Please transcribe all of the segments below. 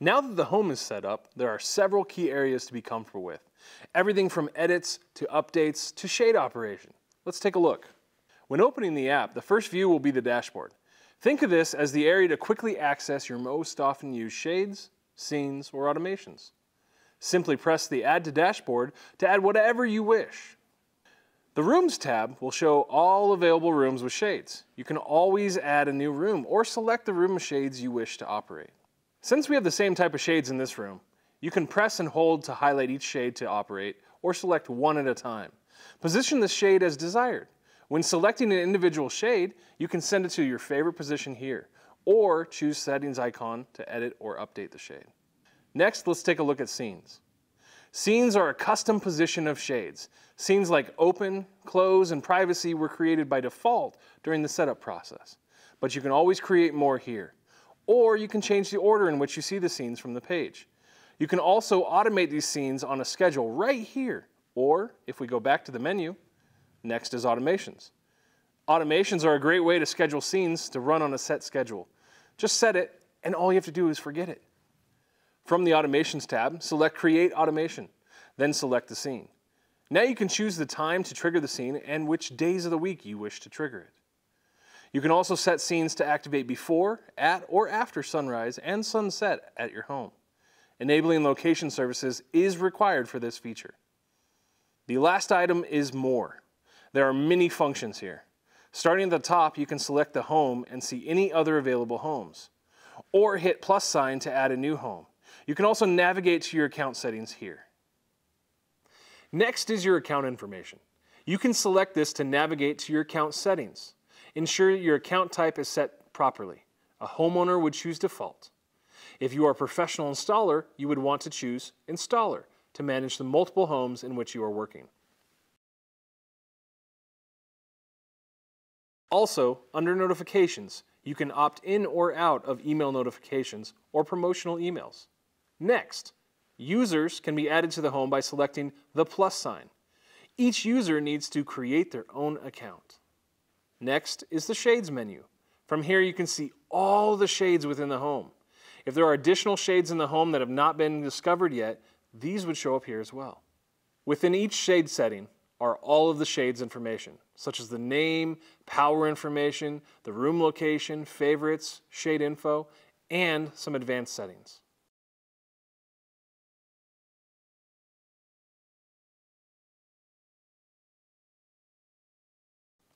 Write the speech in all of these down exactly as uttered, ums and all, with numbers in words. Now that the home is set up, there are several key areas to be comfortable with. Everything from edits to updates to shade operation. Let's take a look. When opening the app, the first view will be the dashboard. Think of this as the area to quickly access your most often used shades, scenes, or automations. Simply press the Add to Dashboard to add whatever you wish. The Rooms tab will show all available rooms with shades. You can always add a new room or select the room shades you wish to operate. Since we have the same type of shades in this room, you can press and hold to highlight each shade to operate or select one at a time. Position the shade as desired. When selecting an individual shade, you can send it to your favorite position here, or choose settings icon to edit or update the shade. Next, let's take a look at scenes. Scenes are a custom position of shades. Scenes like open, close, and privacy were created by default during the setup process, but you can always create more here, or you can change the order in which you see the scenes from the page. You can also automate these scenes on a schedule right here, or if we go back to the menu, next is automations. Automations are a great way to schedule scenes to run on a set schedule. Just set it, and all you have to do is forget it. From the Automations tab, select Create Automation, then select the scene. Now you can choose the time to trigger the scene and which days of the week you wish to trigger it. You can also set scenes to activate before, at, or after sunrise and sunset at your home. Enabling location services is required for this feature. The last item is More. There are many functions here. Starting at the top, you can select the home and see any other available homes, or hit plus sign to add a new home. You can also navigate to your account settings here. Next is your account information. You can select this to navigate to your account settings. Ensure your account type is set properly. A homeowner would choose default. If you are a professional installer, you would want to choose installer to manage the multiple homes in which you are working. Also, under notifications, you can opt in or out of email notifications or promotional emails. Next, users can be added to the home by selecting the plus sign. Each user needs to create their own account. Next is the shades menu. From here you can see all the shades within the home. If there are additional shades in the home that have not been discovered yet, these would show up here as well. Within each shade setting are all of the shades information, such as the name, power information, the room location, favorites, shade info, and some advanced settings.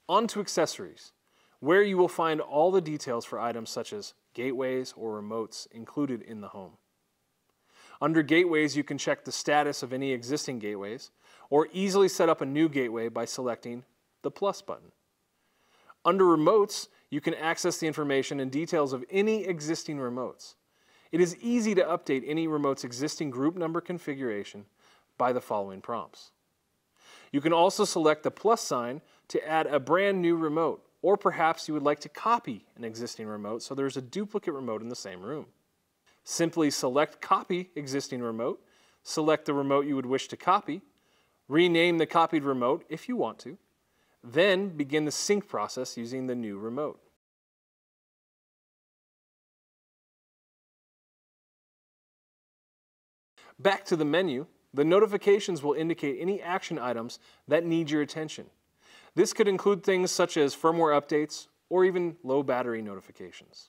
On to accessories, where you will find all the details for items such as gateways or remotes included in the home. Under gateways, you can check the status of any existing gateways, or easily set up a new gateway by selecting the plus button. Under remotes, you can access the information and details of any existing remotes. It is easy to update any remote's existing group number configuration by the following prompts. You can also select the plus sign to add a brand new remote, or perhaps you would like to copy an existing remote so there's a duplicate remote in the same room. Simply select Copy Existing Remote, select the remote you would wish to copy, rename the copied remote if you want to, then begin the sync process using the new remote. Back to the menu, the notifications will indicate any action items that need your attention. This could include things such as firmware updates or even low battery notifications.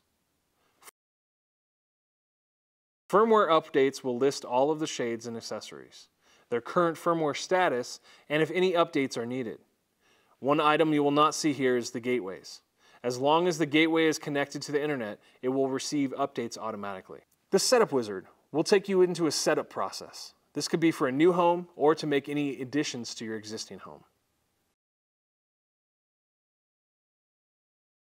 Firmware updates will list all of the shades and accessories, their current firmware status, and if any updates are needed. One item you will not see here is the gateways. As long as the gateway is connected to the internet, it will receive updates automatically. The setup wizard will take you into a setup process. This could be for a new home or to make any additions to your existing home.